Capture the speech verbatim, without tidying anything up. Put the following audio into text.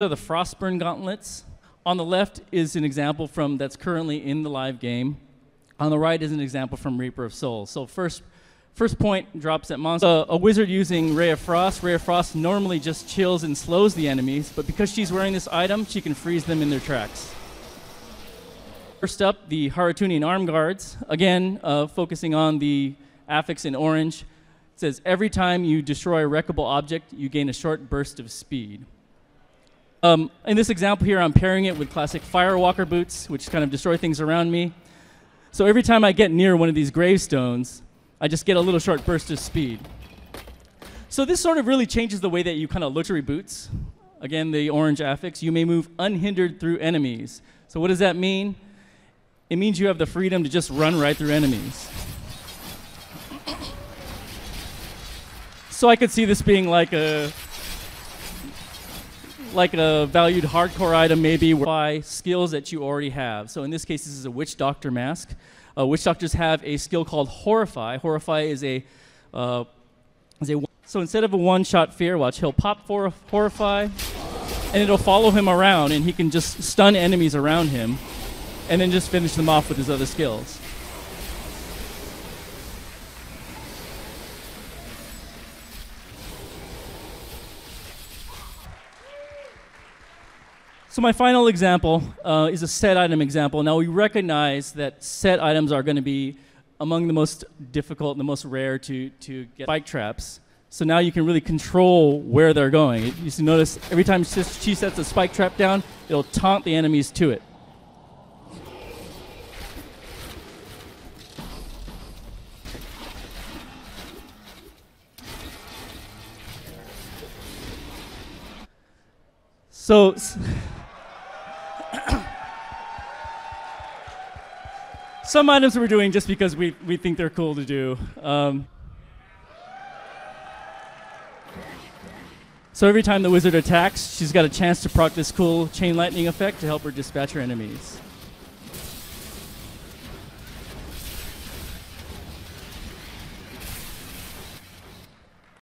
So the Frostburn Gauntlets. On the left is an example from that's currently in the live game. On the right is an example from Reaper of Souls. So first, first point drops that monster. Uh, a wizard using Ray of Frost. Ray of Frost normally just chills and slows the enemies, but because she's wearing this item, she can freeze them in their tracks. First up, the Haroutunian Arm Guards. Again, uh, focusing on the affix in orange. It says, every time you destroy a wreckable object, you gain a short burst of speed. Um, in this example here, I'm pairing it with classic Firewalker Boots, which kind of destroy things around me. So every time I get near one of these gravestones, I just get a little short burst of speed. So this sort of really changes the way that you kind of look at your boots. Again, the orange affix. You may move unhindered through enemies. So what does that mean? It means you have the freedom to just run right through enemies. So I could see this being like a like a valued hardcore item, maybe, by skills that you already have. So in this case, this is a Witch Doctor Mask. Uh, Witch Doctors have a skill called Horrify. Horrify is a... Uh, is a so instead of a one-shot fear, watch, he'll pop for Horrify, and it'll follow him around, and he can just stun enemies around him, and then just finish them off with his other skills. So my final example uh, is a set item example. Now we recognize that set items are going to be among the most difficult and the most rare to, to get. Spike traps. So now you can really control where they're going. You see, notice every time she sets a spike trap down, it'll taunt the enemies to it. So... Some items we're doing just because we, we think they're cool to do. Um, so every time the wizard attacks, she's got a chance to proc this cool chain lightning effect to help her dispatch her enemies.